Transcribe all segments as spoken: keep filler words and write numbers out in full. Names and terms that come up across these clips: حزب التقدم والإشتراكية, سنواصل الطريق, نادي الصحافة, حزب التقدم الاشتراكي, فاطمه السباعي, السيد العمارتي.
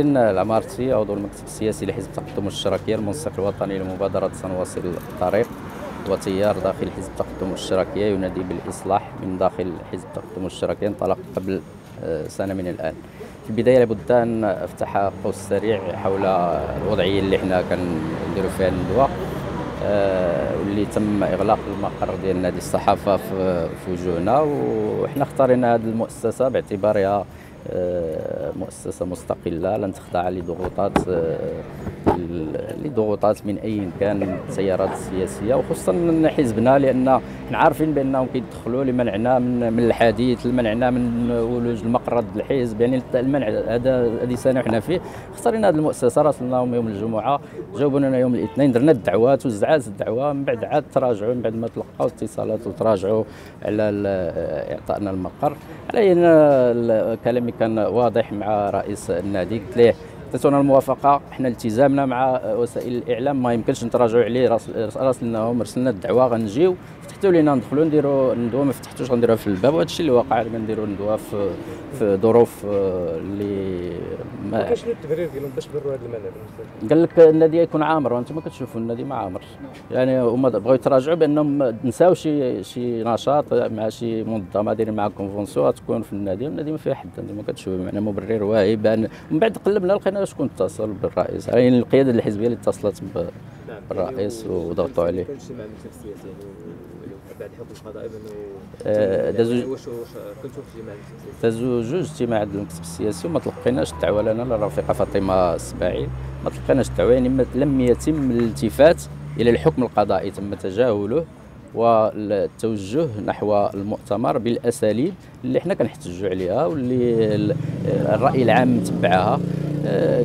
السيد العمارتي عضو المكتب السياسي لحزب التقدم الاشتراكي المنسق الوطني لمبادرة سنواصل الطريق وتيار داخل حزب التقدم الاشتراكي ينادي بالإصلاح من داخل حزب التقدم الاشتراكي انطلق قبل سنة من الآن. في البداية لابد أن أفتح قوس سريع حول الوضعية اللي حنا كنديرو فيها الندوة واللي تم إغلاق المقر ديال نادي الصحافة في وجوهنا، وحنا اختارينا هذه المؤسسة باعتبارها مؤسسة مستقلة لن تخضع لضغوطات لضغوطات من أي كان التيارات السياسية، وخصوصا حزبنا، لأن عارفين بأنهم كيدخلوا لمنعنا من الحديث، لمنعنا من ولوج المقرض الحزب، يعني المنع هذا هذه سنة وحنا فيه. اختارينا هذه المؤسسة، راسلناهم يوم الجمعة، جاوبونا يوم الاثنين، درنا الدعوات وزعاز الدعوة، من بعد عاد تراجعوا، من بعد ما تلقاو اتصالات وتراجعوا على إعطائنا المقر. علينا كلامي كان واضح مع رئيس النادي، قلت ليه عطيتونا الموافقه، حنا التزامنا مع وسائل الاعلام ما يمكنش نتراجعوا عليه، راسلناهم رسلنا الدعوه غنجيو، فتحتوا لينا ندخلوا نديروا ندوه، ما فتحتوش غنديروها في الباب، وهذا الشيء اللي وقع. غنديروا ندوه في في ظروف اللي ما كاينش التبرير ديالهم باش بروا هذا الملعب. قال لك النادي يكون عامر، وانتم كتشوفوا النادي ما عامر، يعني هما بغاو يتراجعوا بانهم نساو شي شي نشاط مع شي منظمه دايرين معها كونفونسيون تكون في النادي، النادي ما فيه حد، انتم كتشوفوا معنا مبرر واعي. من بعد قلبنا لقينا شكون اتصل بالرئيس، يعني القياده الحزبيه اللي اتصلت بالرئيس وضغطوا عليه. كان اجتماع المكتب السياسي بعد حكم القضاء بانه دازوا دازوا جوج اجتماعات المكتب السياسي وما تلقيناش الدعوه لنا للرفيقه فاطمه السباعي، ما تلقيناش الدعوه، يعني لم يتم الالتفات الى الحكم القضائي، تم تجاهله والتوجه نحو المؤتمر بالاساليب اللي حنا كنحتجوا عليها واللي الراي العام تبعها.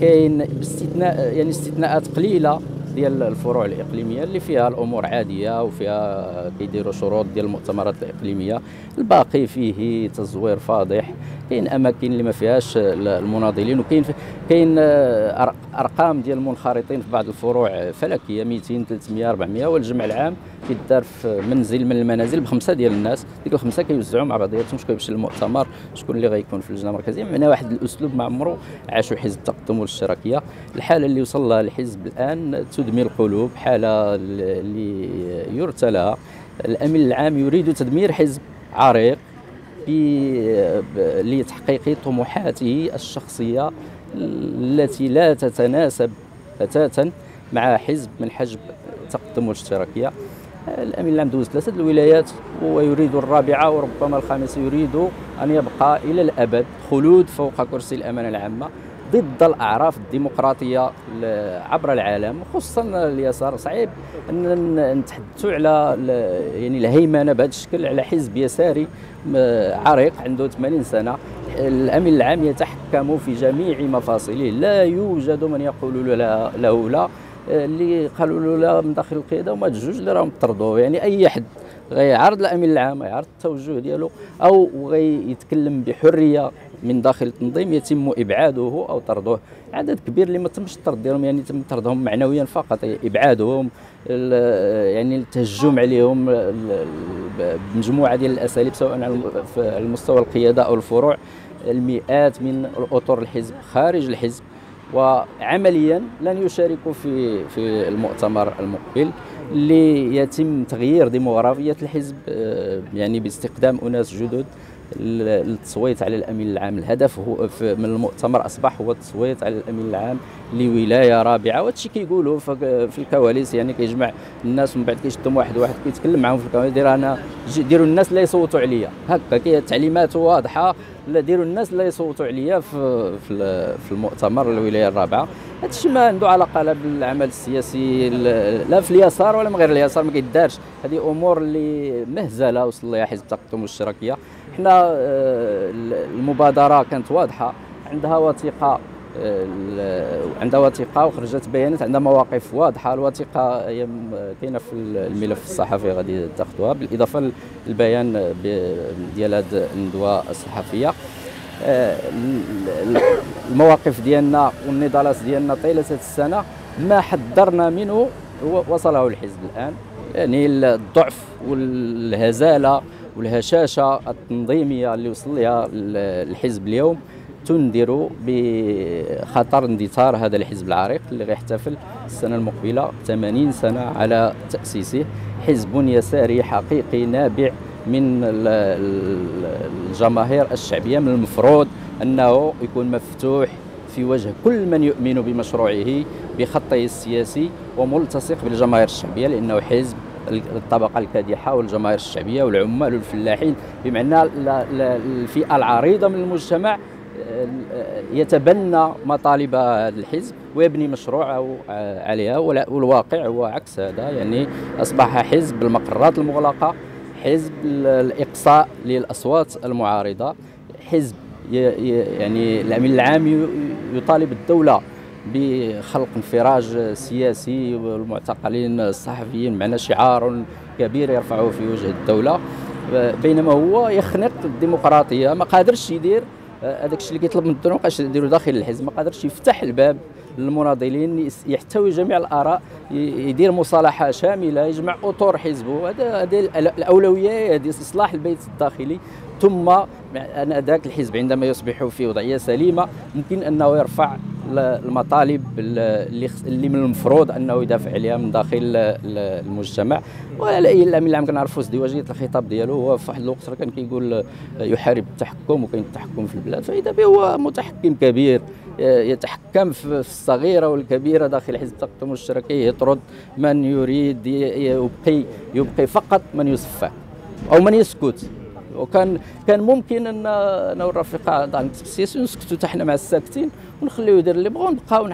كاين باستثناء يعني استثناءات قليله ديال الفروع الاقليميه اللي فيها الامور عاديه وفيها كيديروا شروط ديال المؤتمرات الاقليميه، الباقي فيه تزوير فاضح، كاين اماكن اللي ما فيهاش المناضلين، وكاين كاين ارقام ديال المنخرطين في بعض الفروع فلكيه، مئتين ثلاثمئة أربعمئة، والجمع العام كيدار في منزل من المنازل بخمسه ديال الناس، ديك الخمسه كيوزعوا مع بعضياتهم، شكون يمشي للمؤتمر، شكون اللي غيكون في اللجنه المركزيه. معناها واحد الاسلوب ما عمره عاشوا حزب التقدم والاشتراكيه. الحاله اللي وصل لها الحزب الان تدمي القلوب، حاله اللي يرثى لها. الامن العام يريد تدمير حزب عريق لتحقيق طموحاته الشخصيه التي لا تتناسب بتاتا مع حزب من حجم التقدم والاشتراكيه. الامين العام دوز ثلاثه الولايات ويريد الرابعه وربما الخامسه، يريد ان يبقى الى الابد خلود فوق كرسي الامانه العامه ضد الاعراف الديمقراطيه عبر العالم، وخصوصا اليسار. صعيب ان نتحدثوا على يعني الهيمنه بهذا الشكل على حزب يساري عريق عنده ثمانين سنه. الامين العام يتحكم في جميع مفاصله، لا يوجد من يقول له لا، اللي قالوا له لا من داخل القياده وما الجوج اللي راهم طردوه، يعني اي حد غيعرض الامين العام غيعرض التوجه ديالو او غيتكلم بحريه من داخل التنظيم يتم ابعاده او طرده. عدد كبير اللي ما تمش الطرد ديالهم، يعني تم طردهم معنويا فقط، ابعادهم، يعني التهجم عليهم بمجموعه ديال الاساليب سواء على المستوى القياده او الفروع، المئات من الاطر الحزب خارج الحزب، وعمليا لن يشاركوا في في المؤتمر المقبل اللي يتم تغيير ديموغرافيه الحزب، يعني باستقدام اناس جدد للتصويت على الامين العام. الهدف هو من المؤتمر اصبح هو التصويت على الامين العام لولايه رابعه، وهادشي كيقولوا في الكواليس، يعني كيجمع الناس ومن بعد كيشدهم واحد واحد كيتكلم معاهم في الكواليس، دير انا ديروا الناس لا يصوتوا عليا، هكا كاين التعليمات واضحه، لا ديروا الناس لا يصوتوا عليا في في المؤتمر الولايه الرابعه. هادشي ما عنده علاقه لا بالعمل السياسي لا في اليسار ولا من غير اليسار، ما كيدارش، هذه امور اللي مهزله وصل لها حزب التقدم والاشتراكيه. حنا المبادره كانت واضحه، عندها وثيقه عندها وثيقه وخرجت بيانات، عندها مواقف واضحه، الوثيقه كاينه في الملف الصحفي غادي تاخذوها بالاضافه للبيان ديال هذه الندوه الصحفيه. المواقف ديالنا والنضالات ديالنا طيله السنه ما حذرنا منه وصله الحزب الان، يعني الضعف والهزاله والهشاشه التنظيميه اللي وصل لها الحزب اليوم تنذر بخطر اندثار هذا الحزب العريق اللي غيحتفل السنه المقبله ثمانين سنه على تاسيسه. حزب يساري حقيقي نابع من الجماهير الشعبيه، من المفروض انه يكون مفتوح في وجه كل من يؤمن بمشروعه بخطه السياسي وملتصق بالجماهير الشعبيه، لانه حزب الطبقه الكادحه والجماهير الشعبيه والعمال والفلاحين بمعنى الفئه العريضه من المجتمع يتبنى مطالب هذا الحزب ويبني مشروعه عليها. والواقع هو عكس هذا، يعني اصبح حزب المقرات المغلقه، حزب الاقصاء للاصوات المعارضه، حزب يعني العميل العام يطالب الدوله بخلق انفراج سياسي والمعتقلين الصحفيين معنا شعار كبير يرفعه في وجه الدوله، بينما هو يخنق الديمقراطيه. ما قادرش يدير هذاك الشيء اللي كيطلب من الدروك اش يديروا داخل الحزب، ما قادرش يفتح الباب للمناضلين، يحتوي جميع الاراء، يدير مصالحه شامله يجمع اطر حزبه. هذا هذه الاولويه، هذه اصلاح البيت الداخلي، ثم ان ذاك الحزب عندما يصبح في وضعيه سليمه ممكن انه يرفع المطالب اللي من المفروض انه يدافع عليها من داخل المجتمع. والامين العام كنعرفوا ازدواجيه الخطاب ديالو، هو في واحد الوقت كان كيقول يحارب التحكم وكاين التحكم في البلاد، فاذا به هو متحكم كبير يتحكم في الصغيره والكبيره داخل حزب التقدم الاشتراكي، يطرد من يريد، يبقي يبقي فقط من يصفق او من يسكت. وكان كان ممكن ان انا والرفيقه تاع التاسيس نسكتوا حتى حنا مع الساكتين ونخليوه يدير اللي بغاو، نبقاو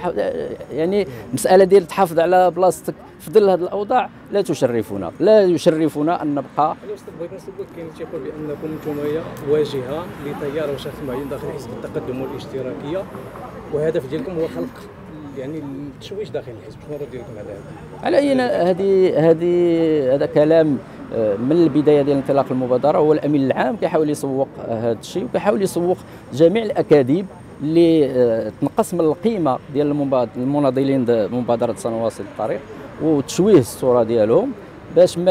يعني المساله ديال تحافظ على بلاصتك في ظل هذه الاوضاع لا تشرفنا، لا يشرفنا ان نبقى. انا استاذ بغيت نسولك، كاين تيقول بانكم نتوما واجهه لتيار وشخص معين داخل حزب التقدم الاشتراكيه، والهدف ديالكم هو خلق يعني التشويش داخل الحزب. شنو الرد ديالكم على هذا؟ على اي هذه هذه هذا كلام من البدايه ديال انطلاق المبادره. هو الامين العام كيحاول يسوق هذا الشيء وكيحاول يسوق جميع الاكاذيب اللي تنقص من القيمه ديال المناضلين مبادره سنواصل الطريق وتشويه الصوره ديالهم باش ما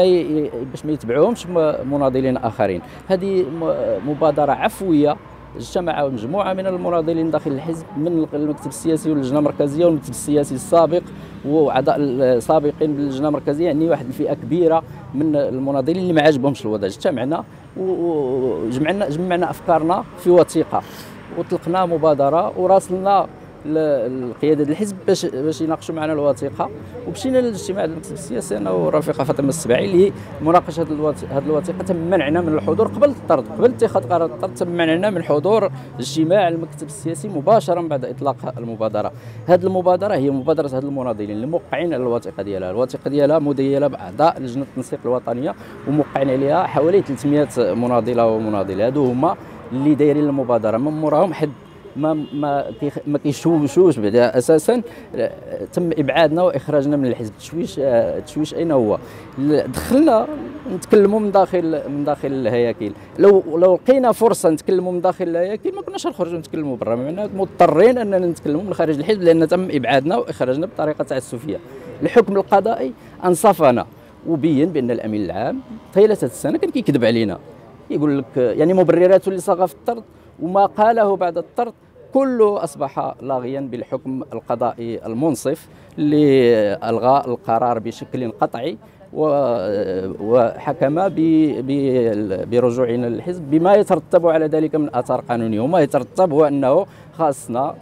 باش ما يتبعوهمش مناضلين اخرين. هذه مبادره عفويه اجتمع مجموعه من المناضلين داخل الحزب من المكتب السياسي واللجنه المركزيه والمكتب السياسي السابق واعضاء سابقين باللجنه المركزيه، يعني واحد الفئه كبيره من المناضلين اللي ما عجبهمش الوضع. اجتمعنا وجمعنا جمعنا افكارنا في وثيقه وطلقنا مبادره وراسلنا القياده ديال الحزب باش باش يناقشوا معنا الوثيقه. ومشينا للاجتماع ديال المكتب السياسي انا والرفيقه فاطمه السبعي اللي مناقشه هذه الوثيقه. تم منعنا من الحضور قبل الطرد، قبل اتخاذ قرار الطرد تم منعنا من حضور اجتماع المكتب السياسي مباشره بعد اطلاق المبادره. هذه المبادره هي مبادره هذه المناضلين اللي موقعين على الوثيقه ديالها. الوثيقه ديالها مديره باعضاء لجنه التنسيق الوطنيه وموقعين عليها حوالي ثلاثمائة مناضله ومناضل. هادو هما اللي دايرين المبادره، من موراهم حد ما ما ما كيشوشوش بعدا. اساسا تم ابعادنا واخراجنا من الحزب. التشويش التشويش اين هو؟ دخلنا نتكلموا من داخل من داخل الهياكل. لو لو لقينا فرصه نتكلموا من داخل الهياكل ما كناش نخرجوا نتكلموا برا، معناتها مضطرين اننا نتكلموا من خارج الحزب لان تم ابعادنا واخراجنا بطريقه تعسفيه. الحكم القضائي انصفنا وبين بان الامين العام طيله هذه السنه كان كيكذب علينا، يقول لك يعني مبرراته اللي صاغه في الطرد وما قاله بعد الطرد كله أصبح لاغيا بالحكم القضائي المنصف اللي ألغى القرار بشكل قطعي وحكم برجوعنا للحزب بما يترتب على ذلك من آثار قانونية. وما يترتب هو أنه خاصنا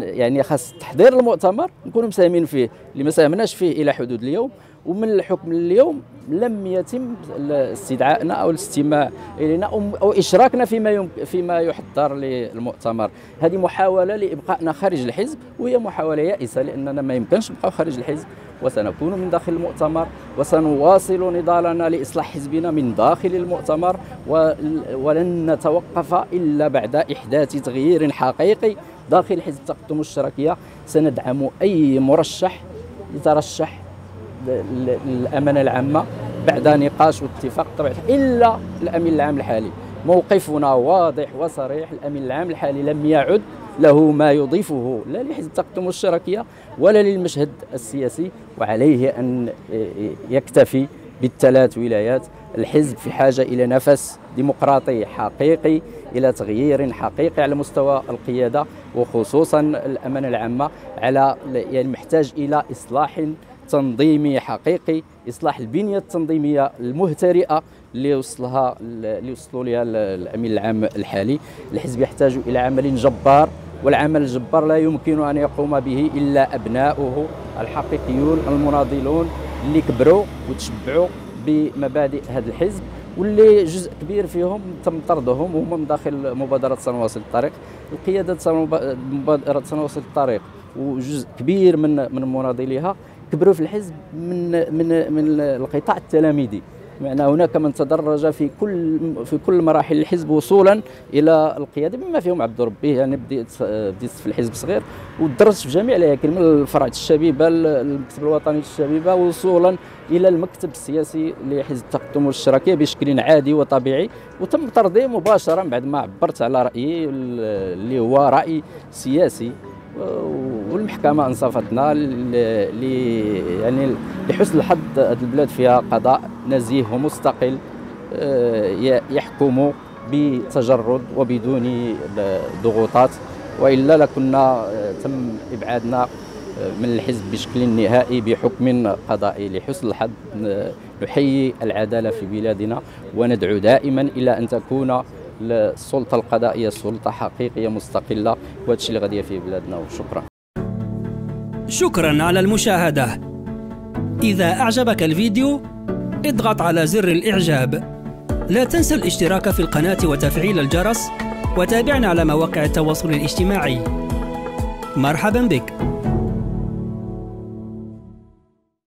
يعني خاص تحضير المؤتمر نكونوا مساهمين فيه اللي ما ساهمناش فيه إلى حدود اليوم. ومن الحكم اليوم لم يتم استدعائنا او الاستماع الينا او اشراكنا فيما يمكن فيما يحضر للمؤتمر. هذه محاوله لابقائنا خارج الحزب وهي محاوله يائسه لاننا ما يمكنش نبقاو خارج الحزب، وسنكون من داخل المؤتمر وسنواصل نضالنا لاصلاح حزبنا من داخل المؤتمر، ولن نتوقف الا بعد احداث تغيير حقيقي داخل حزب التقدم الاشتراكيه. سندعم اي مرشح يترشح الأمانة العامة بعد نقاش واتفاق طبعا إلا الأمين العام الحالي. موقفنا واضح وصريح، الأمين العام الحالي لم يعد له ما يضيفه لا لحزب التقدم الاشتراكية ولا للمشهد السياسي، وعليه أن يكتفي بالثلاث ولايات. الحزب في حاجة إلى نفس ديمقراطي حقيقي إلى تغيير حقيقي على مستوى القيادة وخصوصا الأمانة العامة، على يعني محتاج إلى إصلاح تنظيمي حقيقي، إصلاح البنية التنظيمية المهترئة اللي وصلها اللي وصلوا لها الأمين العام الحالي. الحزب يحتاج إلى عمل جبار، والعمل الجبار لا يمكن أن يقوم به إلا أبناؤه الحقيقيون المناضلون اللي كبروا وتشبعوا بمبادئ هذا الحزب، واللي جزء كبير فيهم تم طردهم وهم من داخل مبادرة سنواصل الطريق. القيادة مبادرة سنواصل الطريق وجزء كبير من من مناضليها كبروا في الحزب من من من القطاع التلاميذي، بمعنى هناك من تدرج في كل في كل مراحل الحزب وصولا الى القياده، بما فيهم عبد ربي. يعني بديت بديت في الحزب صغير ودرجت في جميع الاماكن، من الفرع الشبيبه المكتب الوطني للشبيبه وصولا الى المكتب السياسي لحزب التقدم الاشتراكي بشكل عادي وطبيعي، وتم طردي مباشره بعد ما عبرت على رايي اللي هو راي سياسي، والمحكمه انصفتنا ل يعني لحسن الحظ هذه البلاد فيها قضاء نزيه ومستقل يحكم بتجرد وبدون ضغوطات، والا لكنا تم ابعادنا من الحزب بشكل نهائي بحكم قضائي. لحسن الحظ نحيي العداله في بلادنا، وندعو دائما الى ان تكون السلطة القضائية سلطة حقيقية مستقلة، وهذا الشيء اللي غادي في بلادنا. وشكرا. شكرا على المشاهدة. إذا أعجبك الفيديو اضغط على زر الإعجاب، لا تنسى الاشتراك في القناة وتفعيل الجرس، وتابعنا على مواقع التواصل الاجتماعي. مرحبا بك.